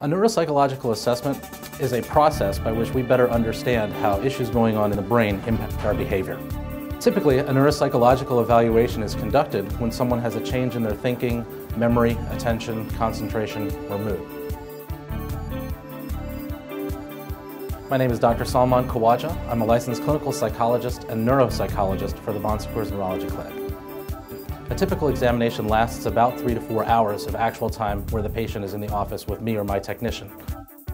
A neuropsychological assessment is a process by which we better understand how issues going on in the brain impact our behavior. Typically, a neuropsychological evaluation is conducted when someone has a change in their thinking, memory, attention, concentration, or mood. My name is Dr. Salmaan Khawaja. I'm a licensed clinical psychologist and neuropsychologist for the Bon Secours Neurology Clinic. A typical examination lasts about 3 to 4 hours of actual time where the patient is in the office with me or my technician.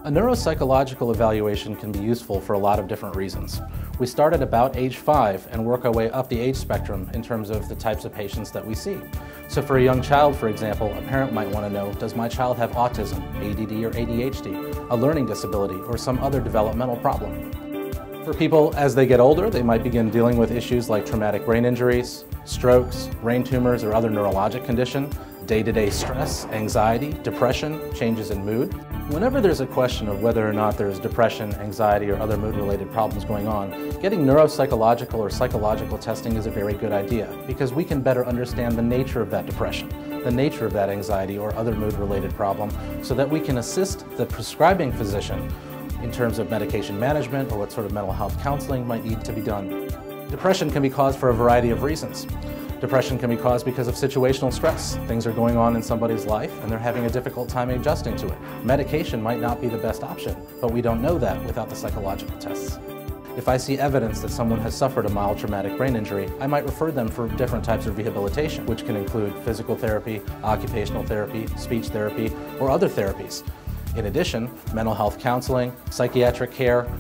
A neuropsychological evaluation can be useful for a lot of different reasons. We start at about age 5 and work our way up the age spectrum in terms of the types of patients that we see. So for a young child, for example, a parent might want to know, does my child have autism, ADD or ADHD, a learning disability, or some other developmental problem? For people, as they get older, they might begin dealing with issues like traumatic brain injuries, strokes, brain tumors, or other neurologic condition, day-to-day stress, anxiety, depression, changes in mood. Whenever there's a question of whether or not there's depression, anxiety, or other mood-related problems going on, getting neuropsychological or psychological testing is a very good idea because we can better understand the nature of that depression, the nature of that anxiety, or other mood-related problem so that we can assist the prescribing physician in terms of medication management or what sort of mental health counseling might need to be done. Depression can be caused for a variety of reasons. Depression can be caused because of situational stress. Things are going on in somebody's life and they're having a difficult time adjusting to it. Medication might not be the best option, but we don't know that without the psychological tests. If I see evidence that someone has suffered a mild traumatic brain injury, I might refer them for different types of rehabilitation, which can include physical therapy, occupational therapy, speech therapy, or other therapies. In addition, mental health counseling, psychiatric care,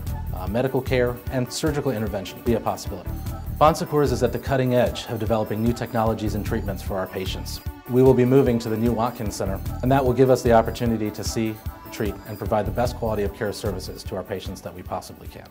medical care, and surgical intervention be a possibility. Bon Secours is at the cutting edge of developing new technologies and treatments for our patients. We will be moving to the new Watkins Center, and that will give us the opportunity to see, treat, and provide the best quality of care services to our patients that we possibly can.